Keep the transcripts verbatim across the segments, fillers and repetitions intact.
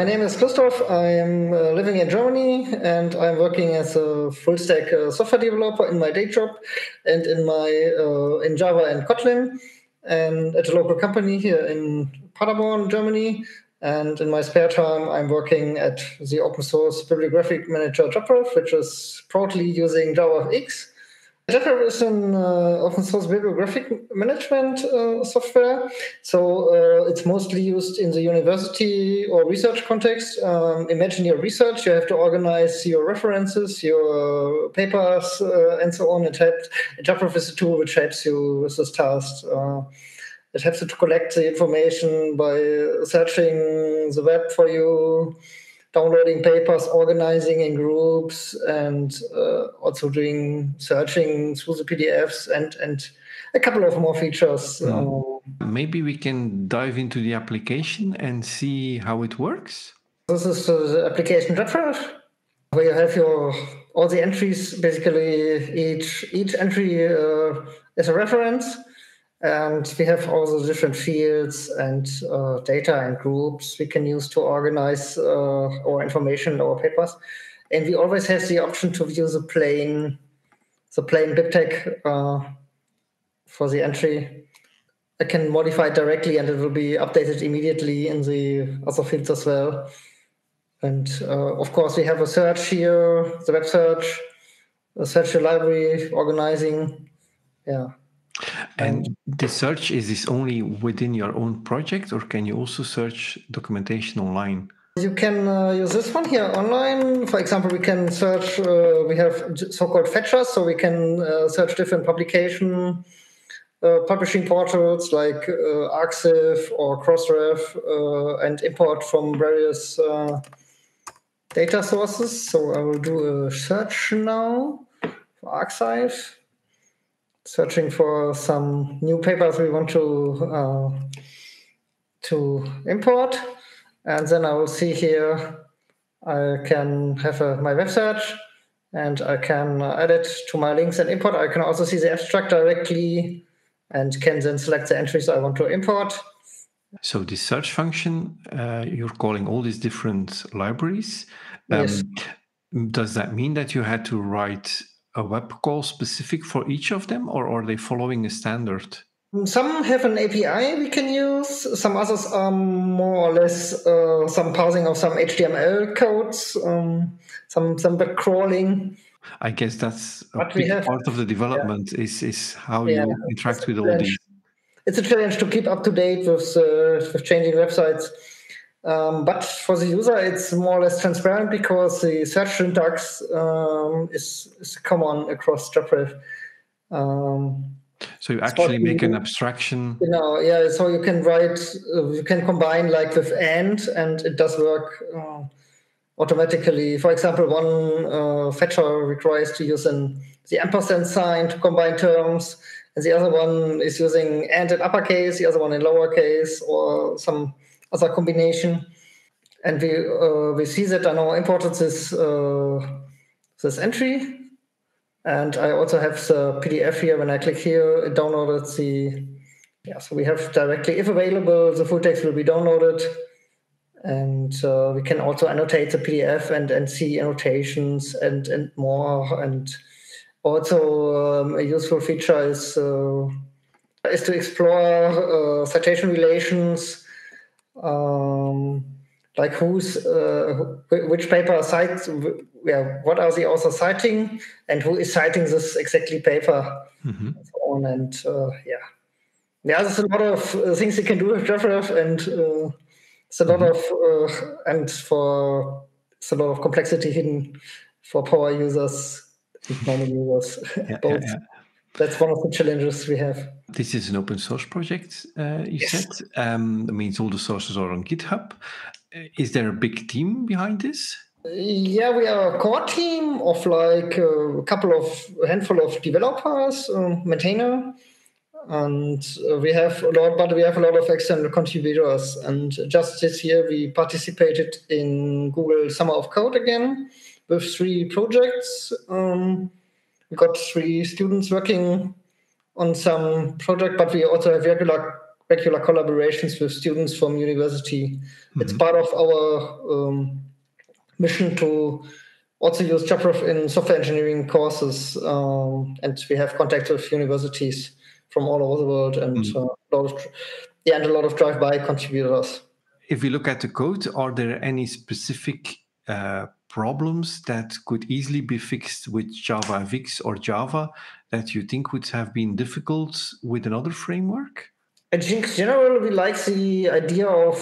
My name is Christoph. I'm uh, living in Germany, and I'm working as a full-stack uh, software developer in my day job, and in my uh, in Java and Kotlin, and at a local company here in Paderborn, Germany. And in my spare time, I'm working at the open-source bibliographic manager JabRef, which is proudly using Java X. JabRef is an uh, open-source bibliographic management uh, software, so uh, it's mostly used in the university or research context. Um, imagine your research; you have to organize your references, your uh, papers, uh, and so on. It helps. JabRef is a tool which helps you with this task. Uh, it helps you to collect the information by searching the web for you, downloading papers, organizing in groups, and uh, also doing searching through the P D Fs and, and a couple of more features. Um, Maybe we can dive into the application and see how it works. This is uh, the application JabRef, where you have your all the entries. Basically, each each entry uh, is a reference, and we have all the different fields and uh, data and groups we can use to organize uh, our information in our papers. And we always have the option to view the plain, the plain BibTeX uh, for the entry. I can modify it directly, and it will be updated immediately in the other fields as well. And uh, of course, we have a search here, the web search, a search your library, organizing, yeah. And the search, is this only within your own project, or can you also search documentation online? You can uh, use this one here online. For example, we can search, uh, we have so-called fetchers, so we can uh, search different publication, uh, publishing portals like uh, Arxiv or Crossref, uh, and import from various uh, data sources. So I will do a search now for Arxiv. Searching for some new papers we want to uh, to import, and then I will see here I can have a, my web search, and I can add it to my links and import. I can also see the abstract directly, and can then select the entries I want to import. So this search function, uh, you're calling all these different libraries. Um, yes. Does that mean that you had to write a web call specific for each of them, or are they following a standard? Some have an A P I we can use. Some others are more or less uh, some parsing of some H T M L codes, um, some some back crawling. I guess that's a but big have, part of the development yeah. is is how yeah. you interact with all these. It's a challenge to keep up to date with uh, with changing websites. Um, but for the user, it's more or less transparent because the search syntax um, is, is common across JabRef. Um, so you actually make an abstraction. You know, yeah. So you can write, uh, you can combine like with and, and it does work uh, automatically. For example, one uh, fetcher requires to use an the ampersand sign to combine terms, and the other one is using and in uppercase, the other one in lowercase, or some other combination. And we uh, we see that I now imported this uh, this entry, and I also have the P D F here. When I click here, it downloaded the yeah. So we have directly, if available, the full text will be downloaded, and uh, we can also annotate the P D F and and see annotations and and more. And also um, a useful feature is uh, is to explore uh, citation relations. Um, like who's uh, which paper cites, yeah, what are the authors citing, and who is citing this exactly paper, mm-hmm. and so on. And uh, yeah, yeah, there's a lot of uh, things you can do with JabRef, and uh, it's a lot mm-hmm. of uh, and for it's a lot of complexity hidden for power users, normal users, yeah, both. Yeah, yeah. That's one of the challenges we have. This is an open source project, uh, you yes. said. Um, that means all the sources are on GitHub. Is there a big team behind this? Yeah, we are a core team of like a couple of a handful of developers, um, maintainer, and we have a lot. But we have a lot of external contributors. And just this year, we participated in Google Summer of Code again with three projects. Um, We got three students working on some project, but we also have regular regular collaborations with students from university. Mm-hmm. It's part of our um, mission to also use JabRef in software engineering courses, um, and we have contact with universities from all over the world, and mm-hmm. uh, a lot of yeah, and a lot of drive-by contributors. If we look at the code, are there any specific uh, problems that could easily be fixed with JavaFX or Java that you think would have been difficult with another framework? I think generally we like the idea of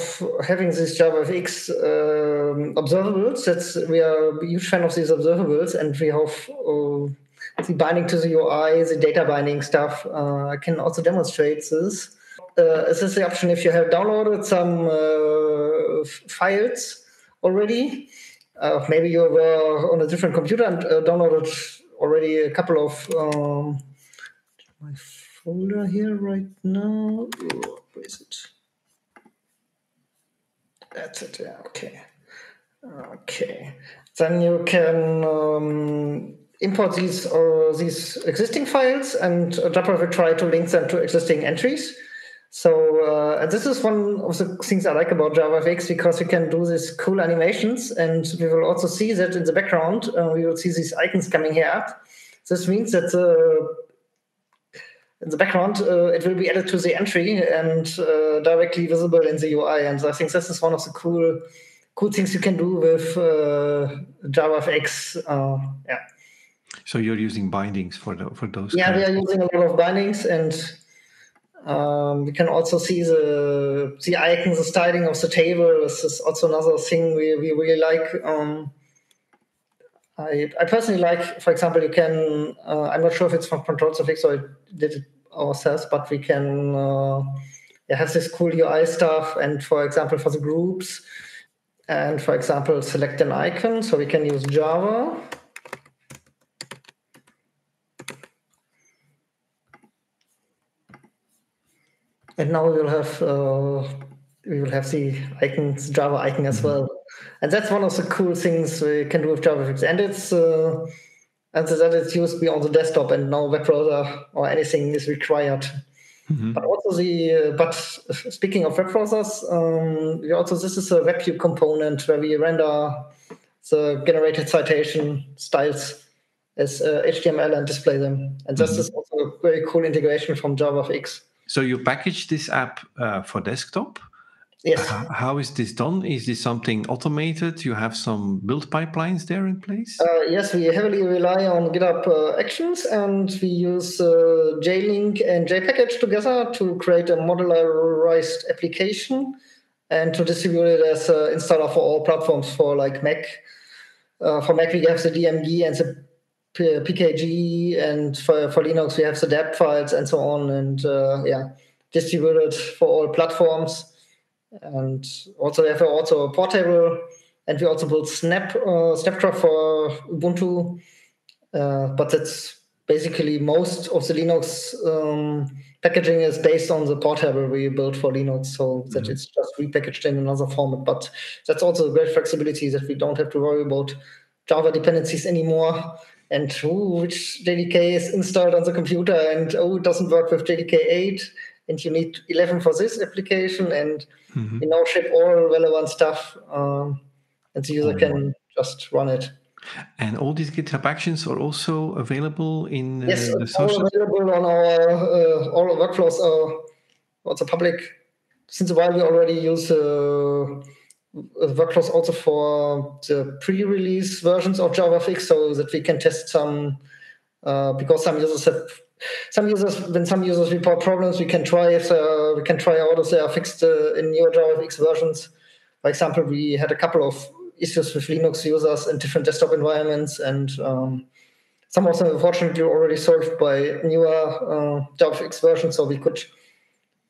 having these JavaFX um, observables. That's, we are a huge fan of these observables, and we have uh, the binding to the U I, the data binding stuff. Uh, I can also demonstrate this. Uh, this is the option if you have downloaded some uh, files already. Uh, maybe you were on a different computer and uh, downloaded already a couple of... Um, my folder here right now. Oh, where is it? That's it, yeah, okay. Okay. Then you can um, import these or uh, these existing files, and JabRef will try to link them to existing entries. So uh, and this is one of the things I like about JavaFX, because we can do these cool animations, and we will also see that in the background. Uh, we will see these icons coming here up. This means that uh, in the background uh, it will be added to the entry and uh, directly visible in the U I. And I think this is one of the cool, cool things you can do with uh, JavaFX. Uh, yeah. So you're using bindings for the, for those. Yeah, we are using a lot of bindings, and. Um, we can also see the the icons, the styling of the table. This is also another thing we, we really like. Um, I I personally like, for example, you can. Uh, I'm not sure if it's from ControlsFX or I did it ourselves, but we can uh, yeah, have this cool U I stuff. And for example, for the groups, and for example, select an icon. So we can use Java. And now we will have uh, we will have the icons, Java icon as well, and that's one of the cool things we can do with JavaFX. And it's uh, and so that it's used beyond the desktop, and no web browser or anything is required. Mm-hmm. But also the uh, but speaking of web browsers, um, we also this is a WebView component where we render the generated citation styles as uh, H T M L and display them, and this mm-hmm. is also a very cool integration from JavaFX. So you package this app uh, for desktop. Yes. Uh, how is this done? Is this something automated? You have some build pipelines there in place? Uh, yes, we heavily rely on GitHub uh, Actions, and we use uh, JLink and JPackage together to create a modularized application and to distribute it as an installer for all platforms for like Mac. Uh, for Mac, we have the D M G and the P K G, and for, for Linux we have the deb files and so on, and uh, yeah, distributed for all platforms. And also we have also a portable, and we also build Snap uh, snapcraft for Ubuntu, uh, but that's basically most of the Linux um, packaging is based on the portable we built for Linux, so that mm-hmm. it's just repackaged in another format. But that's also great flexibility that we don't have to worry about Java dependencies anymore. And ooh, which J D K is installed on the computer, and oh, it doesn't work with J D K eight, and you need eleven for this application, and mm-hmm. you now ship all relevant stuff, um, and the user oh, can wow. just run it. And all these GitHub Actions are also available in uh, yes, the social. Yes, available on our uh, all our workflows are also public. Since a while, we already use. Uh, workflows also for the pre-release versions of JavaFX, so that we can test some uh, because some users have some users when some users report problems, we can try if uh, we can try out if they are fixed uh, in newer JavaFX versions. For example, we had a couple of issues with Linux users in different desktop environments, and um, some of them unfortunately were already solved by newer uh, JavaFX versions, so we could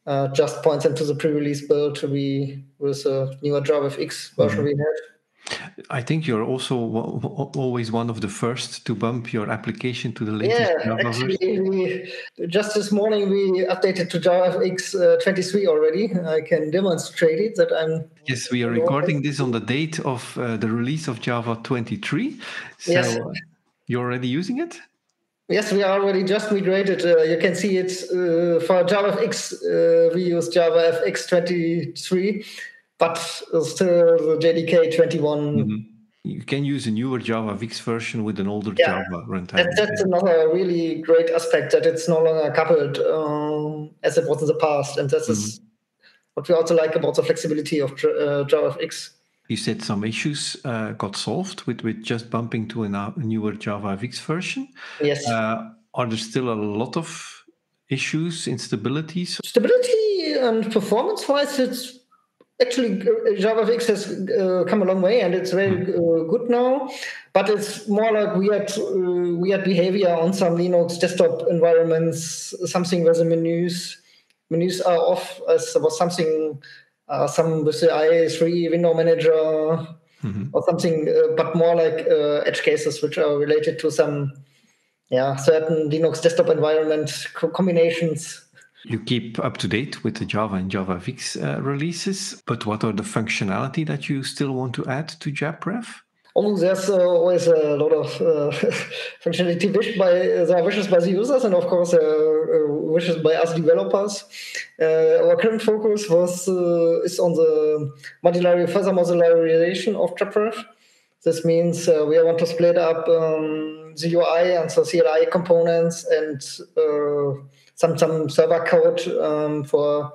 Uh, just points them to the pre-release build we with a newer JavaFX version mm-hmm. we had. I think you're also w- always one of the first to bump your application to the latest. Yeah, actually, we, just this morning we updated to JavaFX uh, twenty-three already. I can demonstrate it that I'm. Yes, we are recording this on the date of uh, the release of Java twenty-three. So yes. You're already using it? Yes, we are already just migrated. Uh, you can see it uh, for Java X. Uh, we use JavaFX twenty-three, but still J D K twenty-one. Mm-hmm. You can use a newer Java X version with an older yeah. Java runtime. That, that's another really great aspect, that it's no longer coupled um, as it was in the past, and this mm-hmm. is what we also like about the flexibility of uh, Java X. You said some issues uh, got solved with, with just bumping to a newer Java X version. Yes. Uh, are there still a lot of issues, instabilities? Stability and performance-wise, it's actually Java X has uh, come a long way, and it's very uh, good now. But it's more like weird, uh, weird behavior on some Linux desktop environments. Something where the menus menus are off, as there was something. Uh, some with the I A three window manager mm-hmm. or something, uh, but more like uh, edge cases which are related to some, yeah, certain Linux desktop environment co- combinations. You keep up to date with the Java and JavaFX uh, releases, but what are the functionality that you still want to add to JabRef? Oh, there's uh, always a lot of uh, functionality wished by uh, wishes by the users, and of course uh, wishes by us developers. Uh, our current focus was uh, is on the modular, further modularization of JabRef. This means uh, we want to split up um, the U I and the C L I components and uh, some some server code um, for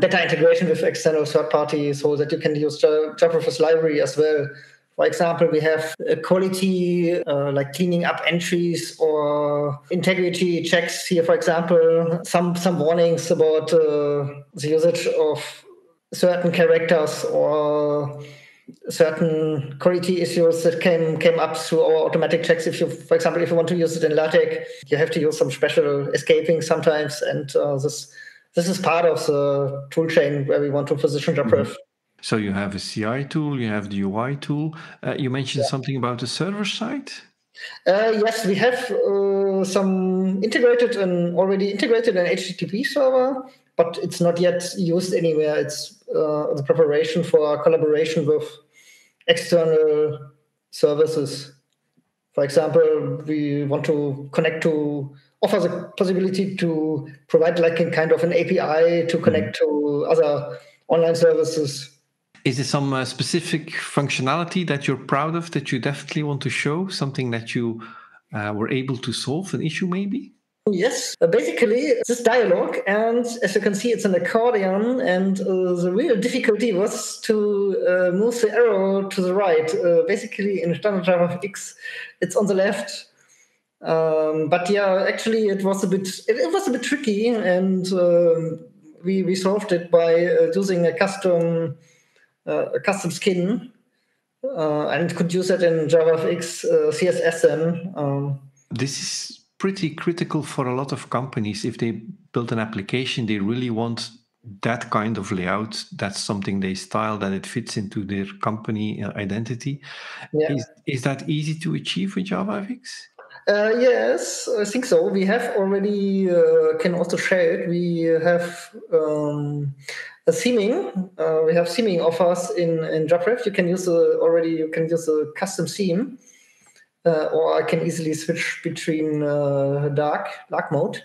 better integration with external third parties, so that you can use JabRef's library as well. For example, we have quality, uh, like cleaning up entries or integrity checks here, for example, some some warnings about uh, the usage of certain characters or certain quality issues that came came up through our automatic checks. If you, for example, if you want to use it in LaTeX, you have to use some special escaping sometimes. And uh, this this is part of the tool chain where we want to position JabRef. Mm-hmm. So you have a C I tool, you have the U I tool. Uh, you mentioned yeah. something about the server side? Uh, yes, we have uh, some integrated and already integrated an H T T P server, but it's not yet used anywhere. It's uh, the preparation for collaboration with external services. For example, we want to connect to, offer the possibility to provide like a kind of an A P I to connect mm-hmm. to other online services. Is there some uh, specific functionality that you're proud of, that you definitely want to show? Something that you uh, were able to solve, an issue maybe? Yes. Uh, basically, this dialogue, and as you can see, it's an accordion, and uh, the real difficulty was to uh, move the arrow to the right. Uh, basically, in standard JavaFX, it's on the left. Um, but yeah, actually, it was a bit, it, it was a bit tricky, and um, we, we solved it by uh, using a custom... Uh, a custom skin, uh, and could use it in JavaFX uh, C S S then. Um. This is pretty critical for a lot of companies. If they build an application, they really want that kind of layout. That's something they style, that it fits into their company identity. Yeah. Is, is that easy to achieve with JavaFX? Uh, yes, I think so. We have already, uh, can also share it. We have um, a theming. Uh, we have theming offers in, in JabRef. You can use a, already, you can use a custom theme. Uh, or I can easily switch between uh, dark, dark mode.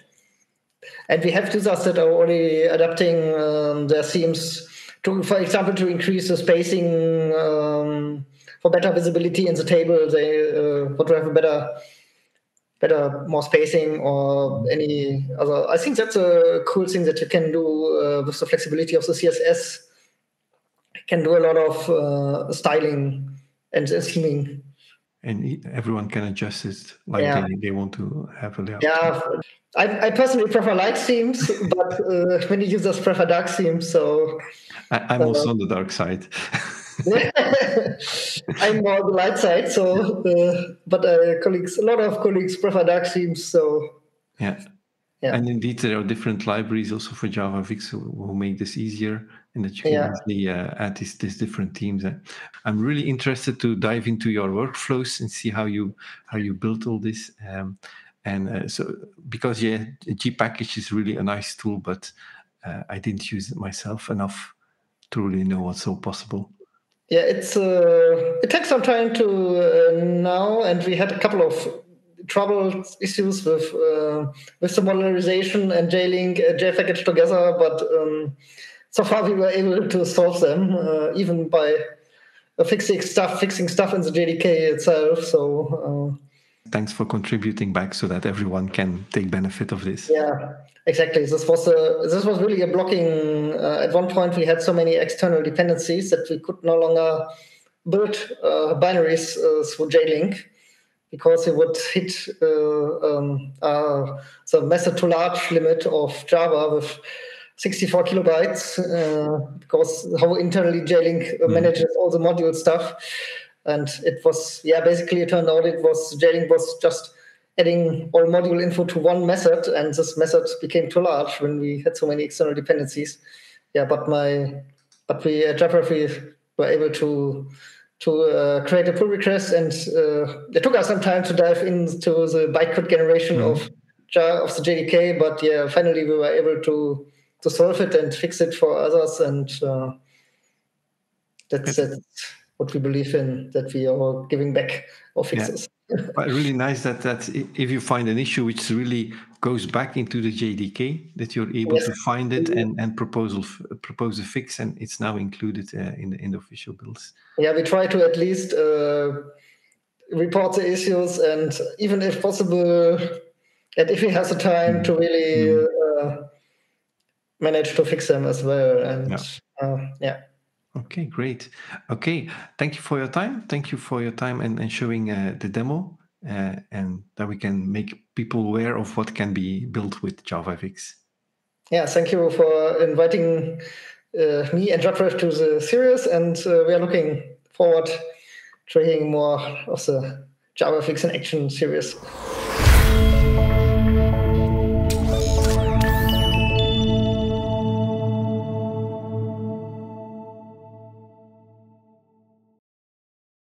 And we have users that are already adapting um, their themes to, for example, to increase the spacing um, for better visibility in the table. They uh, want to have a better... better, more spacing or any other. I think that's a cool thing that you can do uh, with the flexibility of the C S S. You can do a lot of uh, styling and theming. And everyone can adjust it like yeah. they, they want to have a layout. Yeah, I, I personally prefer light themes, but uh, many users prefer dark themes. So I, I'm uh, also on the dark side. I'm more on the light side, so uh, but uh, colleagues, a lot of colleagues prefer dark themes. So yeah. yeah, and indeed there are different libraries also for JavaFX who, who make this easier, and that you can yeah. actually uh, add these different themes. Eh? I'm really interested to dive into your workflows and see how you how you built all this. Um, and uh, so because yeah, GPackage is really a nice tool, but uh, I didn't use it myself enough to really know what's all possible. Yeah, it's uh, it takes some time to uh, now, and we had a couple of troubles, issues with uh, with the modularization and JLink, uh, JPackage together, but um, so far we were able to solve them, uh, even by uh, fixing stuff, fixing stuff in the J D K itself. So. Uh, Thanks for contributing back so that everyone can take benefit of this. Yeah, exactly. This was a, this was really a blocking. Uh, at one point, we had so many external dependencies that we could no longer build uh, binaries uh, through JLink because it would hit uh, um, uh, the method to large limit of Java with sixty-four kilobytes uh, because how internally JLink mm. manages all the module stuff. And it was, yeah, basically it turned out it was, JLink was just adding all module info to one method, and this method became too large when we had so many external dependencies. Yeah, but my, but we at JabRef, we were able to to uh, create a pull request, and uh, it took us some time to dive into the bytecode generation mm-hmm. of of the J D K, but yeah, finally we were able to to solve it and fix it for others, and uh, that's it. What we believe in, that we are giving back our fixes. Yeah. But really nice that, that if you find an issue which really goes back into the J D K, that you're able yes. to find it and, and proposal, propose a fix, and it's now included uh, in, the, in the official builds. Yeah, we try to at least uh, report the issues, and even if possible, and if we have the time, mm. to really mm. uh, manage to fix them as well. And yeah. Uh, yeah. Okay, great. Okay, thank you for your time. Thank you for your time and, and showing uh, the demo, uh, and that we can make people aware of what can be built with JavaFX. Yeah, thank you for inviting uh, me and JabRef to the series, and uh, we are looking forward to hearing more of the JavaFX in Action series.